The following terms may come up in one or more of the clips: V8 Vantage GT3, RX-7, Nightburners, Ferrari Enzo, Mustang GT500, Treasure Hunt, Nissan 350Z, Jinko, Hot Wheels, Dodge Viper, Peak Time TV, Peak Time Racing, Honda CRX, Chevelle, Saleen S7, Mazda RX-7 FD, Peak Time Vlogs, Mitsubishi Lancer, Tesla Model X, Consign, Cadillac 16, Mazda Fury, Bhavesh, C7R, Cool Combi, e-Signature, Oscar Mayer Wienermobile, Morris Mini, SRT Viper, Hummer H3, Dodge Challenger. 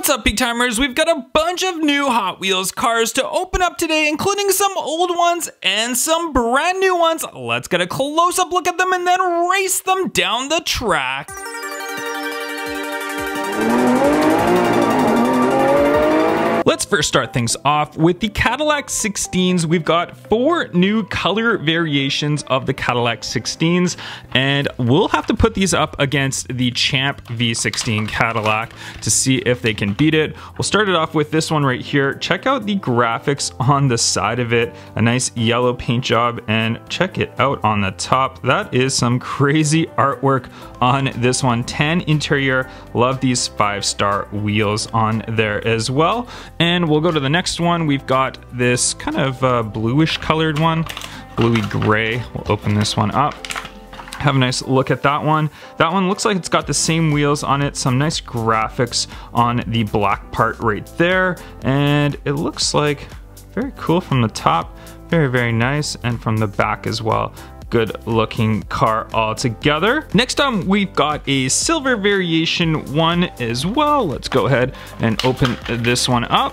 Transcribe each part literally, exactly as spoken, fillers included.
What's up, Peak Timers? We've got a bunch of new Hot Wheels cars to open up today, including some old ones and some brand new ones. Let's get a close-up look at them and then race them down the track. Let's first start things off with the Cadillac sixteens. We've got four new color variations of the Cadillac sixteens, and we'll have to put these up against the Champ V sixteen Cadillac to see if they can beat it. We'll start it off with this one right here. Check out the graphics on the side of it, a nice yellow paint job, and check it out on the top. That is some crazy artwork on this one. ten interior, love these five-star wheels on there as well. And we'll go to the next one. We've got this kind of uh, bluish colored one, bluey gray. We'll open this one up. Have a nice look at that one. That one looks like it's got the same wheels on it, some nice graphics on the black part right there. And it looks like very cool from the top, very, very nice. And from the back as well. Good looking car altogether. Next up, um, we've got a silver variation one as well. Let's go ahead and open this one up.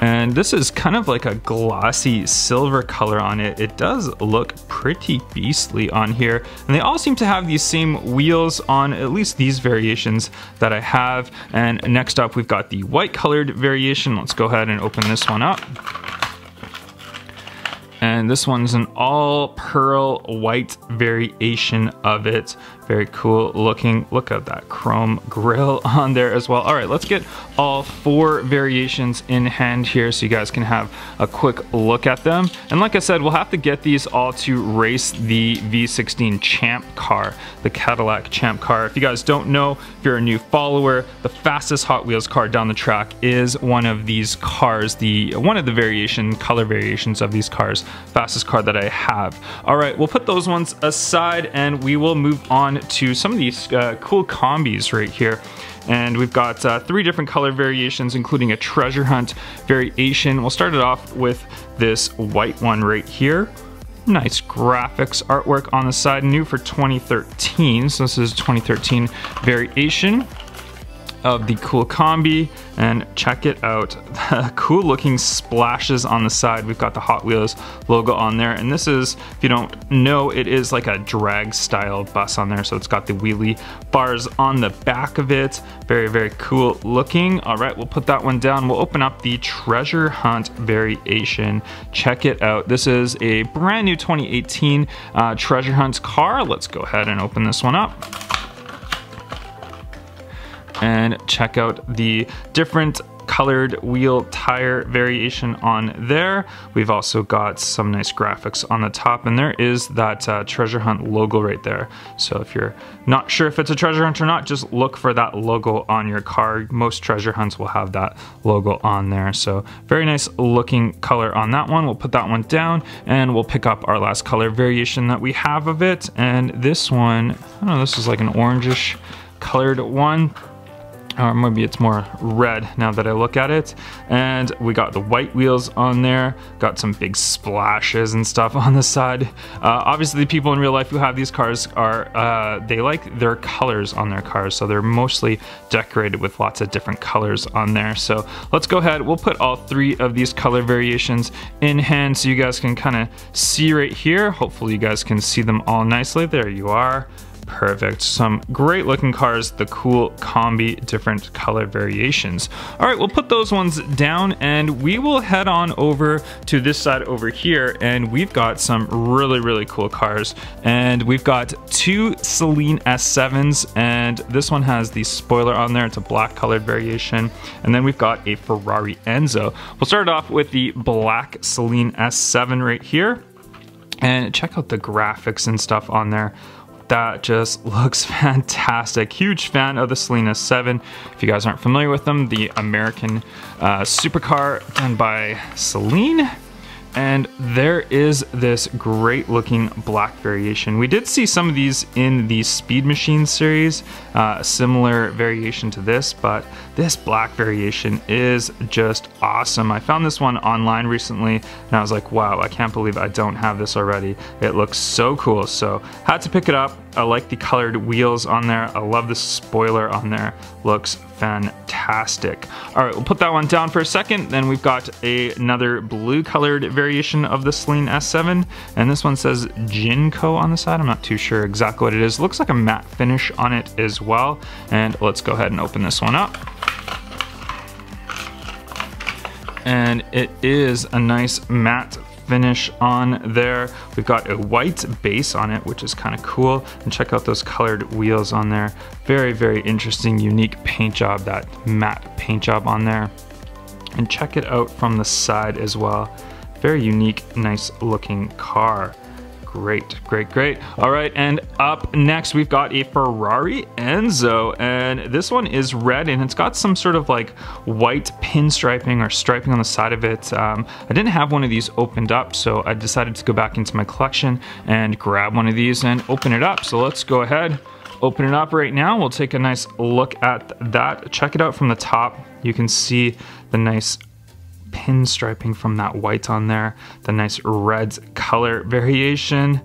And this is kind of like a glossy silver color on it. It does look pretty beastly on here. And they all seem to have these same wheels on at least these variations that I have. And next up, we've got the white colored variation. Let's go ahead and open this one up. And this one's an all pearl white variation of it. Very cool looking. Look at that chrome grille on there as well. All right, let's get all four variations in hand here so you guys can have a quick look at them. And like I said, we'll have to get these all to race the V sixteen Champ car, the Cadillac Champ car. If you guys don't know, if you're a new follower, the fastest Hot Wheels car down the track is one of these cars, the one of the variation, color variations of these cars. Fastest car that I have. All right, we'll put those ones aside and we will move on to some of these uh, cool combis right here. And we've got uh, three different color variations, including a Treasure Hunt variation. We'll start it off with this white one right here. Nice graphics artwork on the side, new for twenty thirteen. So this is twenty thirteen variation of the Cool Combi, and check it out. Cool looking splashes on the side. We've got the Hot Wheels logo on there, and this is, if you don't know, it is like a drag style bus on there, so it's got the wheelie bars on the back of it. Very, very cool looking. All right, we'll put that one down. We'll open up the Treasure Hunt variation. Check it out. This is a brand new twenty eighteen uh, Treasure Hunt car. Let's go ahead and open this one up. And check out the different colored wheel tire variation on there. We've also got some nice graphics on the top, and there is that uh, Treasure Hunt logo right there. So if you're not sure if it's a Treasure Hunt or not, just look for that logo on your car. Most Treasure Hunts will have that logo on there. So very nice looking color on that one. We'll put that one down and we'll pick up our last color variation that we have of it. And this one, I don't know, this is like an orangish colored one. Or maybe it's more red now that I look at it. And we got the white wheels on there, got some big splashes and stuff on the side. Uh, obviously, people in real life who have these cars are, uh, they like their colors on their cars. So they're mostly decorated with lots of different colors on there. So let's go ahead, we'll put all three of these color variations in hand so you guys can kind of see right here. Hopefully you guys can see them all nicely. There you are. Perfect. Some great looking cars, the Cool Combi, different color variations. All right, we'll put those ones down and we will head on over to this side over here, and we've got some really, really cool cars. And we've got two Saleen S sevens, and this one has the spoiler on there. It's a black colored variation. And then we've got a Ferrari Enzo. We'll start off with the black Saleen S seven right here, and check out the graphics and stuff on there. That just looks fantastic. Huge fan of the Saleen S seven. If you guys aren't familiar with them, the American uh, supercar done by Saleen. And there is this great looking black variation. We did see some of these in the Speed Machine series, uh, similar variation to this, but this black variation is just awesome. I found this one online recently and I was like, wow, I can't believe I don't have this already. It looks so cool. So had to pick it up. I like the colored wheels on there. I love the spoiler on there. Looks fantastic. All right, we'll put that one down for a second. Then we've got a, another blue colored variation of the Saleen S seven. And this one says Jinko on the side. I'm not too sure exactly what it is. Looks like a matte finish on it as well. And let's go ahead and open this one up. And it is a nice matte finish on there. We've got a white base on it, which is kind of cool. And check out those colored wheels on there. Very, very interesting, unique paint job, that matte paint job on there. And check it out from the side as well. Very unique, nice looking car. Great, great, great. All right, and up next, we've got a Ferrari Enzo, and this one is red, and it's got some sort of like white pinstriping or striping on the side of it. Um, I didn't have one of these opened up, so I decided to go back into my collection and grab one of these and open it up. So let's go ahead, open it up right now. We'll take a nice look at that. Check it out from the top. You can see the nice pinstriping from that white on there, the nice red color variation,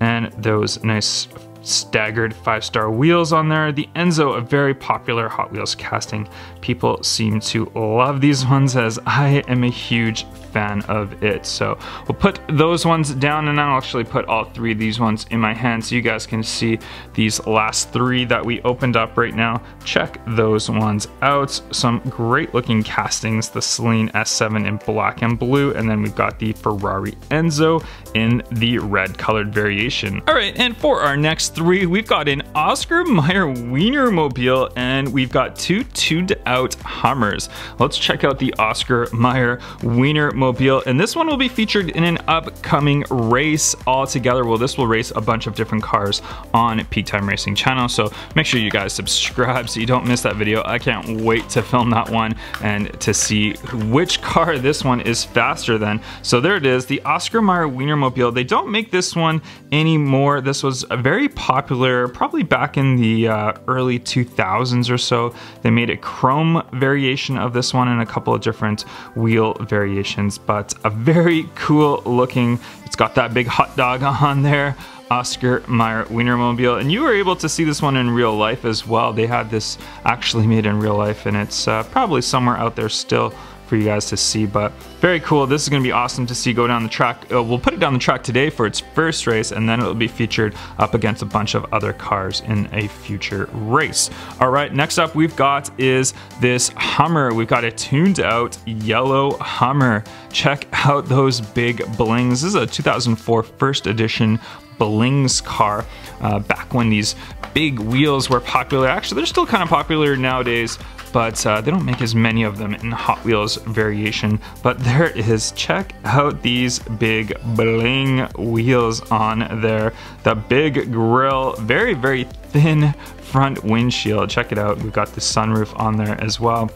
and those nice staggered five-star wheels on there. The Enzo, a very popular Hot Wheels casting. People seem to love these ones, as I am a huge fan of it. So we'll put those ones down, and I'll actually put all three of these ones in my hand so you guys can see these last three that we opened up right now. Check those ones out. Some great looking castings, the Saleen S seven in black and blue, and then we've got the Ferrari Enzo in the red colored variation. All right, and for our next three, we've got an Oscar Mayer Wienermobile, and we've got two tuned out Hummers. Let's check out the Oscar Mayer Wienermobile. Mobile, and this one will be featured in an upcoming race all together. Well, this will race a bunch of different cars on Peak Time Racing channel, so make sure you guys subscribe so you don't miss that video. I can't wait to film that one and to see which car this one is faster than. So there it is, the Oscar Mayer Wienermobile. They don't make this one anymore. This was a very popular, probably back in the uh, early two thousands or so. They made a chrome variation of this one and a couple of different wheel variations, but a very cool looking, it's got that big hot dog on there, Oscar Mayer Wienermobile. And you were able to see this one in real life as well. They had this actually made in real life, and it's uh, probably somewhere out there still for you guys to see, but very cool. This is gonna be awesome to see go down the track. Uh, we'll put it down the track today for its first race, and then it'll be featured up against a bunch of other cars in a future race. All right, next up we've got is this Hummer. We've got a tuned out yellow Hummer. Check out those big blings. This is a two thousand four first edition blings car, uh, back when these big wheels were popular. Actually, they're still kind of popular nowadays, but uh, they don't make as many of them in Hot Wheels variation. But there it is. Check out these big bling wheels on there. The big grille, very, very thin front windshield. Check it out. We've got the sunroof on there as well.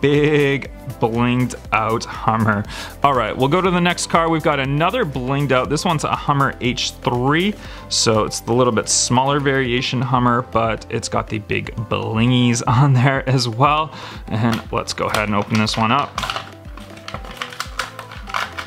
Big blinged out Hummer. All right, we'll go to the next car. We've got another blinged out. This one's a Hummer H three, so it's the little bit smaller variation Hummer, but it's got the big blingies on there as well. And let's go ahead and open this one up.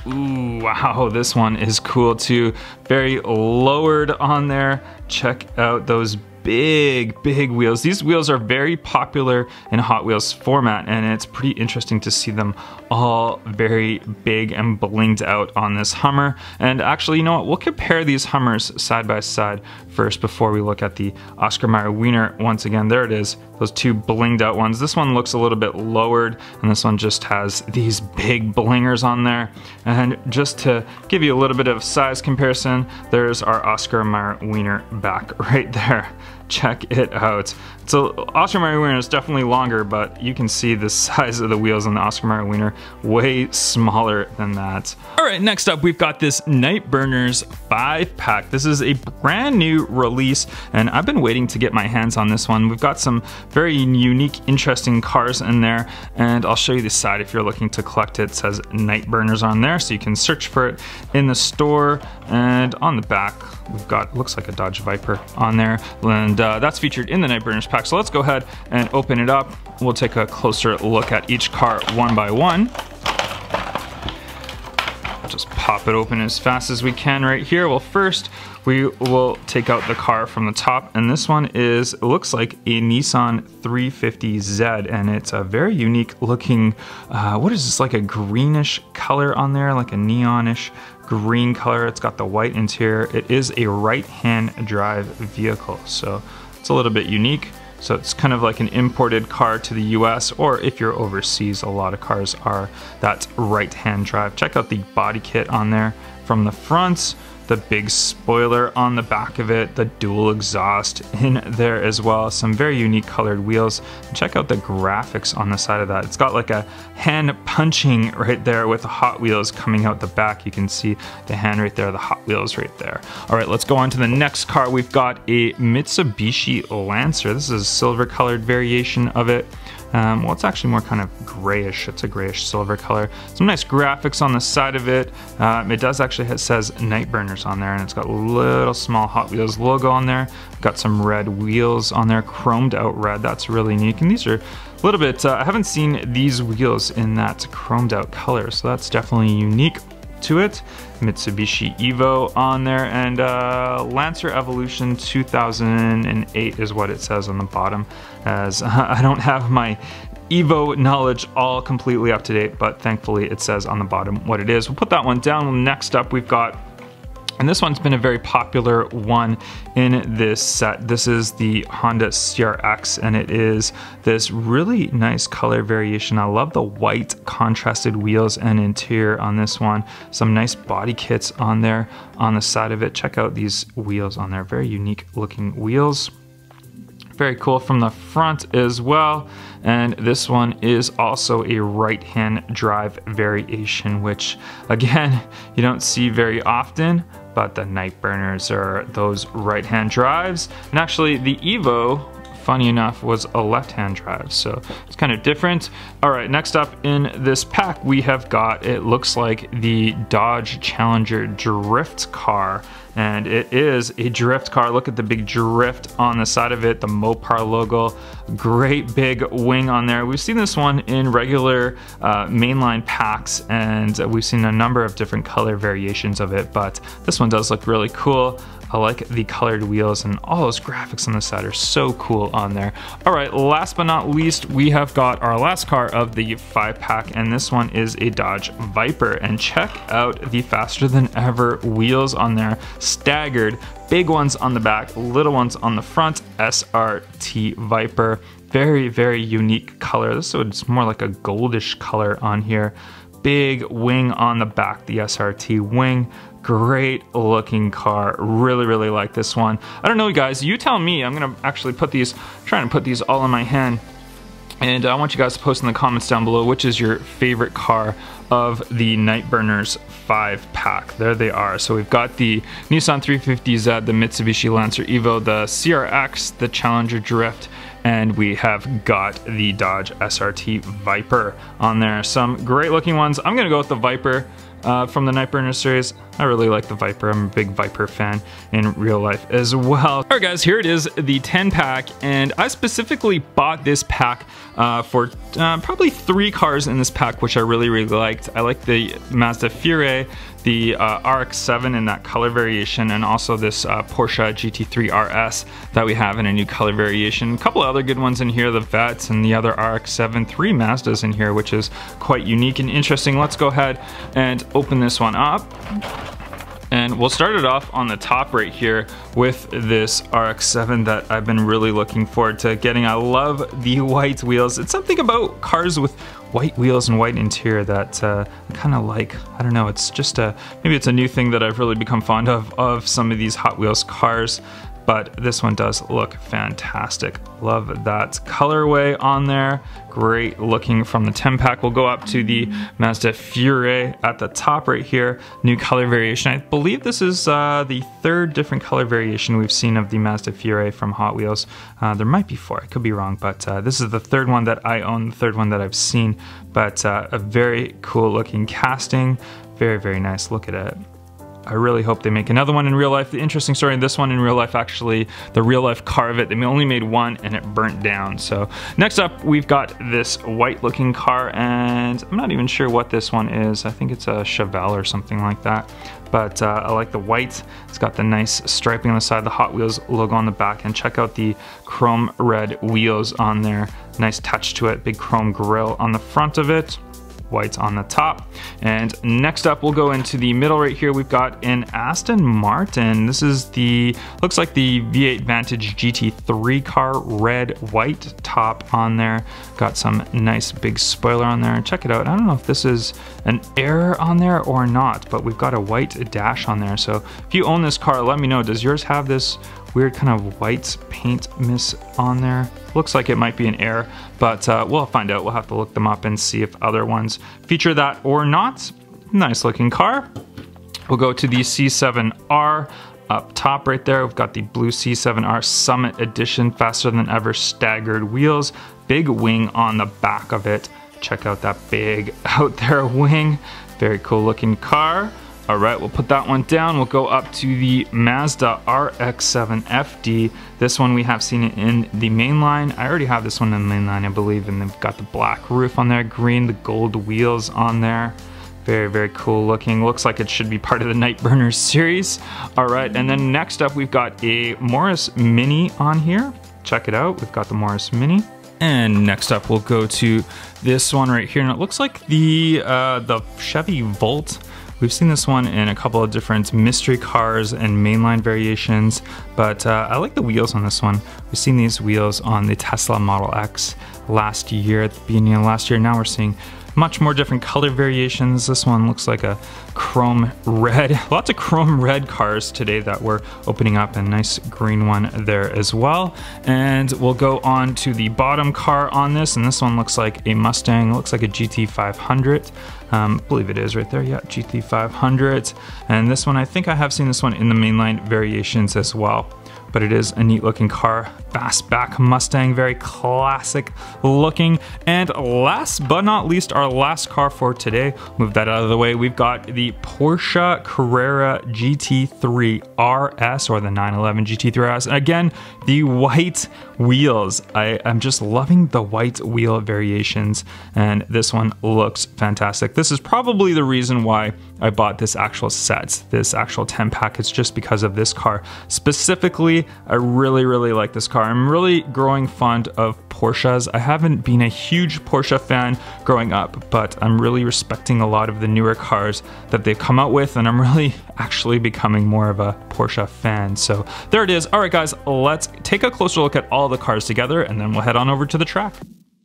Ooh, wow, this one is cool too. Very lowered on there. Check out those big, big wheels. These wheels are very popular in Hot Wheels format, and it's pretty interesting to see them all very big and blinged out on this Hummer. And actually, you know what? We'll compare these Hummers side by side first before we look at the Oscar Mayer Wiener. Once again, there it is. Those two blinged out ones. This one looks a little bit lowered, and this one just has these big blingers on there. And just to give you a little bit of size comparison, there's our Oscar Mayer Wiener back right there. Check it out. So Oscar Mayer Wiener is definitely longer, but you can see the size of the wheels on the Oscar Mayer Wiener, way smaller than that. All right, next up, we've got this Nightburners five pack. This is a brand new release, and I've been waiting to get my hands on this one. We've got some very unique, interesting cars in there, and I'll show you the side if you're looking to collect it. It says Nightburners on there, so you can search for it in the store. And on the back, we've got, looks like a Dodge Viper on there. And And uh, that's featured in the Nightburners pack. So let's go ahead and open it up. We'll take a closer look at each car one by one. I'll just pop it open as fast as we can right here. Well, first we will take out the car from the top, and this one is looks like a Nissan three fifty Z, and it's a very unique looking, uh, what is this, like a greenish color on there, like a neonish green color. It's got the white interior. It is a right-hand drive vehicle, so it's a little bit unique. So it's kind of like an imported car to the U S, or if you're overseas, a lot of cars are that right-hand drive. Check out the body kit on there from the front, the big spoiler on the back of it, the dual exhaust in there as well, some very unique colored wheels. Check out the graphics on the side of that. It's got like a hand punching right there with the Hot Wheels coming out the back. You can see the hand right there, the Hot Wheels right there. All right, let's go on to the next car. We've got a Mitsubishi Lancer. This is a silver colored variation of it. Um, well, it's actually more kind of grayish. It's a grayish silver color. Some nice graphics on the side of it. Um, it does actually, it says Nightburners on there, and it's got a little small Hot Wheels logo on there. Got some red wheels on there, chromed out red. That's really neat. And these are a little bit, uh, I haven't seen these wheels in that chromed out color, so that's definitely unique to it. Mitsubishi Evo on there, and uh, Lancer Evolution two thousand eight is what it says on the bottom, as I don't have my Evo knowledge all completely up to date, but thankfully it says on the bottom what it is. We'll put that one down. Next up we've got, and this one's been a very popular one in this set. This is the Honda C R X, and it is this really nice color variation. I love the white contrasted wheels and interior on this one. Some nice body kits on there on the side of it. Check out these wheels on there. Very unique looking wheels. Very cool from the front as well. And this one is also a right-hand drive variation, which again, you don't see very often, but the Nightburners are those right-hand drives. And actually the Evo, funny enough, was a left-hand drive, so it's kind of different. All right, next up in this pack, we have got, it looks like the Dodge Challenger drift car, and it is a drift car. Look at the big drift on the side of it, the Mopar logo, great big wing on there. We've seen this one in regular uh, mainline packs, and we've seen a number of different color variations of it, but this one does look really cool. I like the colored wheels, and all those graphics on the side are so cool on there. All right, last but not least, we have got our last car of the five pack, and this one is a Dodge Viper. And check out the faster than ever wheels on there, staggered, big ones on the back, little ones on the front, S R T Viper. Very, very unique color. So it's more like a goldish color on here. Big wing on the back, the S R T wing. Great looking car. Really, really like this one. I don't know, you guys, you tell me. I'm gonna actually put these, trying to put these all in my hand. And I want you guys to post in the comments down below which is your favorite car of the Nightburners five pack. There they are. So we've got the Nissan three fifty Z, the Mitsubishi Lancer Evo, the C R X, the Challenger Drift, and we have got the Dodge S R T Viper on there. Some great looking ones. I'm gonna go with the Viper uh, from the Nightburners series. I really like the Viper. I'm a big Viper fan in real life as well. All right guys, here it is, the ten pack. And I specifically bought this pack uh, for uh, probably three cars in this pack, which I really, really liked. I like the Mazda Fury, the uh, R X seven in that color variation, and also this uh, Porsche G T three R S that we have in a new color variation. A couple of other good ones in here, the Vets and the other R X seven, three Mazdas in here, which is quite unique and interesting. Let's go ahead and open this one up. And we'll start it off on the top right here with this R X seven that I've been really looking forward to getting. I love the white wheels. It's something about cars with white wheels and white interior that uh, I kind of like. I don't know, it's just a, maybe it's a new thing that I've really become fond of, of some of these Hot Wheels cars. But this one does look fantastic. Love that colorway on there. Great looking from the ten pack. We'll go up to the Mazda Fury at the top right here. New color variation. I believe this is uh, the third different color variation we've seen of the Mazda Fury from Hot Wheels. Uh, there might be four, I could be wrong, but uh, this is the third one that I own, the third one that I've seen. But uh, a very cool looking casting. Very, very nice, look at it. I really hope they make another one in real life. The interesting story in this one in real life, actually, the real life car of it, they only made one and it burnt down. So next up, we've got this white looking car, and I'm not even sure what this one is. I think it's a Chevelle or something like that. But uh, I like the white. It's got the nice striping on the side, the Hot Wheels logo on the back, and check out the chrome red wheels on there. Nice touch to it, big chrome grille on the front of it. White's on the top. And next up, we'll go into the middle right here. We've got an Aston Martin. This is the, looks like the V eight Vantage G T three car, red, white top on there. Got some nice big spoiler on there. Check it out. I don't know if this is an error on there or not, but we've got a white dash on there. So if you own this car, let me know. Does yours have this weird kind of white paint miss on there? Looks like it might be an error, but uh, we'll find out. We'll have to look them up and see if other ones feature that or not. Nice looking car. We'll go to the C seven R. Up top right there, we've got the blue C seven R Summit Edition, faster than ever, staggered wheels, big wing on the back of it. Check out that big out there wing. Very cool looking car. All right, we'll put that one down. We'll go up to the Mazda R X seven F D. This one we have seen it in the mainline. I already have this one in the mainline, I believe, and they've got the black roof on there, green, the gold wheels on there. Very, very cool looking. Looks like it should be part of the Nightburners series. All right, and then next up, we've got a Morris Mini on here. Check it out, we've got the Morris Mini. And next up, we'll go to this one right here, and it looks like the, uh, the Chevy Volt. We've seen this one in a couple of different mystery cars and mainline variations, but uh, I like the wheels on this one. We've seen these wheels on the Tesla Model X last year, at the beginning of last year. Now we're seeing much more different color variations. This one looks like a chrome red. Lots of chrome red cars today that we're opening up, a nice green one there as well. And we'll go on to the bottom car on this, and this one looks like a Mustang, looks like a G T five hundred. Um, I believe it is right there, yeah, G T five hundred. And this one, I think I have seen this one in the mainline variations as well. But it is a neat looking car. Fastback Mustang, very classic looking. And last but not least, our last car for today, move that out of the way, we've got the Porsche Carrera G T three R S, or the nine eleven G T three R S. And again, the white wheels. I, I'm just loving the white wheel variations, and this one looks fantastic. This is probably the reason why I bought this actual set, this actual ten pack. It's just because of this car. Specifically, I really, really like this car. I'm really growing fond of Porsches. I haven't been a huge Porsche fan growing up, but I'm really respecting a lot of the newer cars that they've come out with, and I'm really actually becoming more of a Porsche fan. So there it is. All right, guys, let's take a closer look at all the cars together, and then we'll head on over to the track.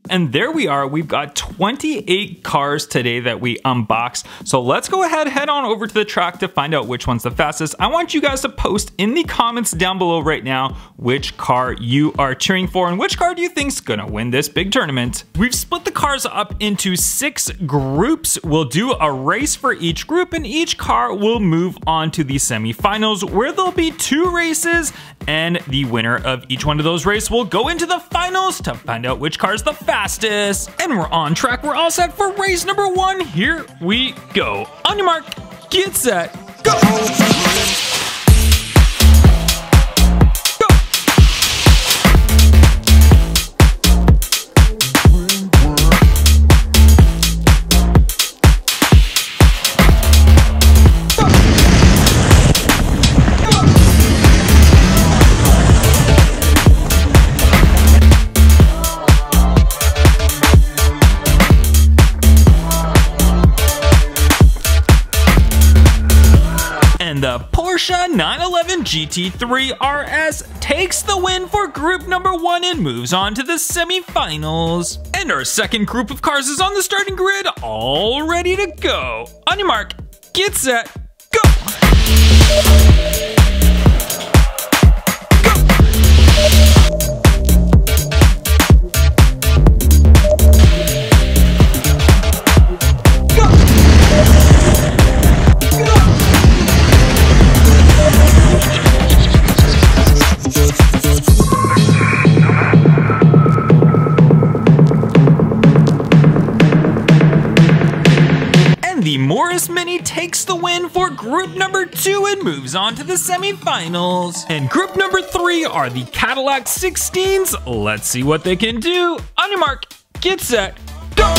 And there we are, we've got twenty-eight cars today that we unboxed. So let's go ahead, head on over to the track to find out which one's the fastest. I want you guys to post in the comments down below right now which car you are cheering for and which car do you think's gonna win this big tournament. We've split the cars up into six groups. We'll do a race for each group, and each car will move on to the semifinals, where there'll be two races, and the winner of each one of those races will go into the finals to find out which car's the fastest. Fastest. And we're on track. We're all set for race number one. Here we go. On your mark, get set, go! nine eleven G T three R S takes the win for group number one and moves on to the semifinals. And our second group of cars is on the starting grid, all ready to go. On your mark, get set, go! the Morris Mini takes the win for group number two and moves on to the semifinals. And group number three are the Cadillac sixteens. Let's see what they can do. On your mark, get set, go!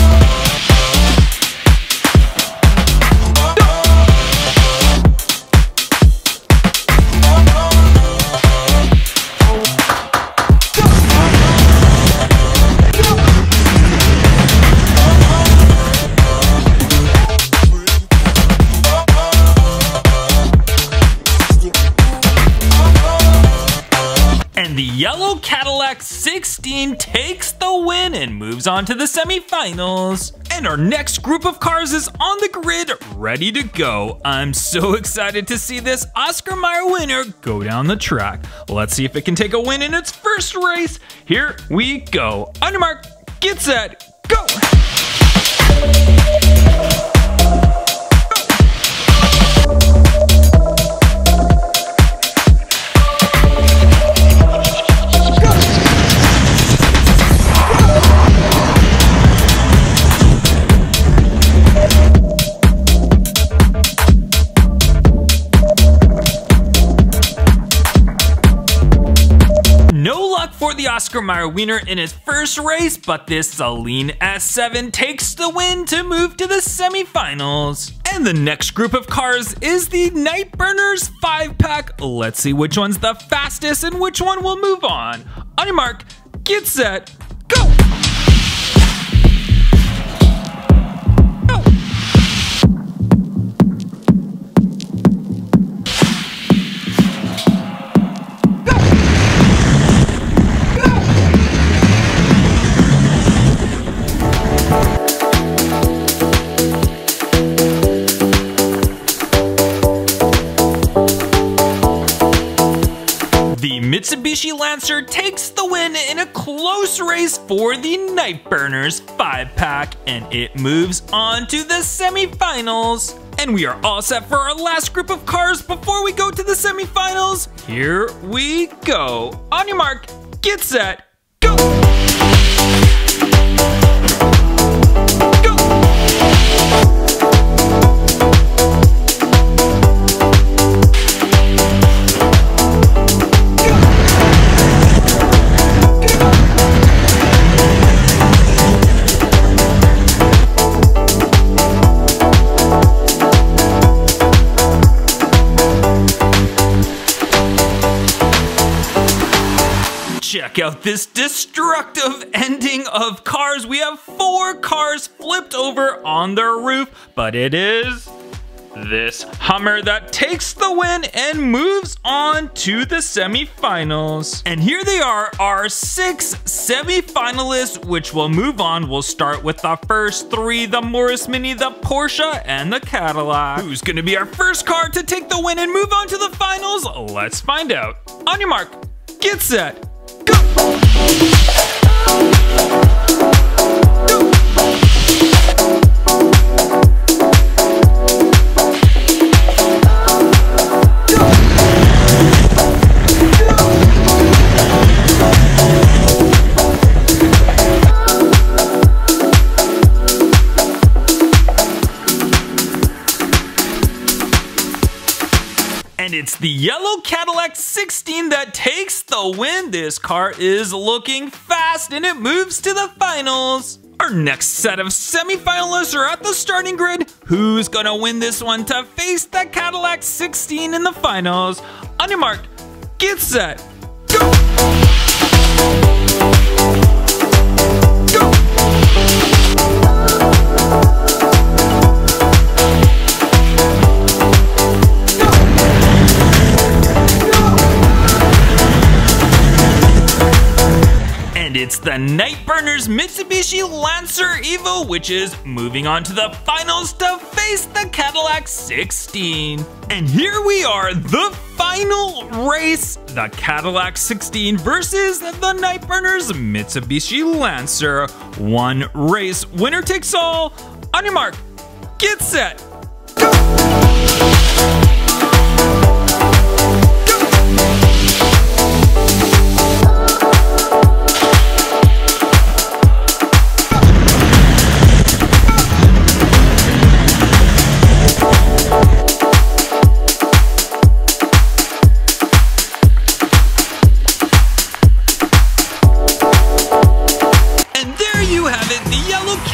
Yellow Cadillac sixteen takes the win and moves on to the semifinals. And our next group of cars is on the grid, ready to go. I'm so excited to see this Oscar Mayer winner go down the track. Let's see if it can take a win in its first race. Here we go. On your mark, get set, go! For the Oscar Mayer Wiener in his first race, but this Saleen S seven takes the win to move to the semifinals. And the next group of cars is the Nightburners five pack. Let's see which one's the fastest and which one will move on. On your mark, get set, go! Mitsubishi Lancer takes the win in a close race for the Nightburners five pack, and it moves on to the semifinals. And we are all set for our last group of cars before we go to the semifinals. Here we go. On your mark, get set, go! Check out this destructive ending of cars. We have four cars flipped over on their roof, but it is this Hummer that takes the win and moves on to the semifinals. And here they are, our six semifinalists, which will move on. We'll start with the first three, the Morris Mini, the Porsche, and the Cadillac. Who's gonna be our first car to take the win and move on to the finals? Let's find out. On your mark, get set, go! And it's the yellow Cadillac sixteen that takes the win. This car is looking fast and it moves to the finals. Our next set of semifinalists are at the starting grid. Who's gonna win this one to face the Cadillac sixteen in the finals? On your mark, get set, go! It's the Nightburners Mitsubishi Lancer Evo, which is moving on to the finals to face the Cadillac sixteen. And here we are, the final race, the Cadillac sixteen versus the Nightburners Mitsubishi Lancer. One race, winner takes all. On your mark, get set, go!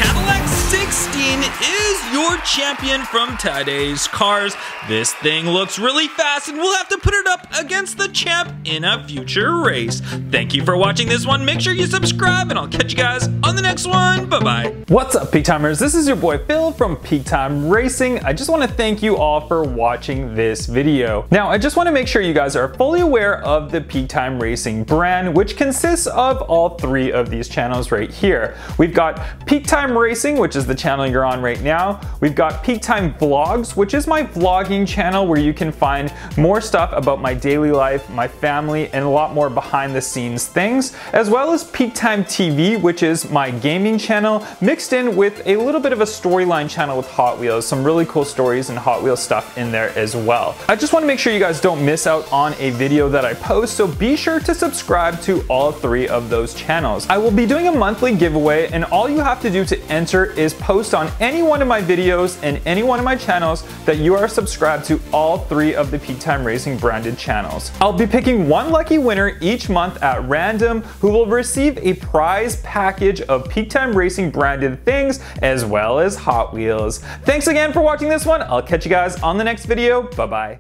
Cadillac sixteen is your champion from today's cars. This thing looks really fast and we'll have to put it up against the champ in a future race. Thank you for watching this one. Make sure you subscribe and I'll catch you guys on the next one. Bye-bye. What's up, Peak Timers? This is your boy Phil from Peak Time Racing. I just want to thank you all for watching this video. Now, I just want to make sure you guys are fully aware of the Peak Time Racing brand, which consists of all three of these channels right here. We've got Peak Time Racing, which is the channel you're on right now. We've got Peak Time Vlogs, which is my vlogging channel where you can find more stuff about my daily life, my family, and a lot more behind the scenes things, as well as Peak Time T V, which is my gaming channel mixed in with a little bit of a storyline channel with Hot Wheels, some really cool stories and Hot Wheels stuff in there as well. I just want to make sure you guys don't miss out on a video that I post, so be sure to subscribe to all three of those channels. I will be doing a monthly giveaway, and all you have to do to enter is post on any one of my videos and any one of my channels that you are subscribed to all three of the Peak Time Racing branded channels. I'll be picking one lucky winner each month at random who will receive a prize package of Peak Time Racing branded things as well as Hot Wheels. Thanks again for watching this one. I'll catch you guys on the next video. Bye-bye.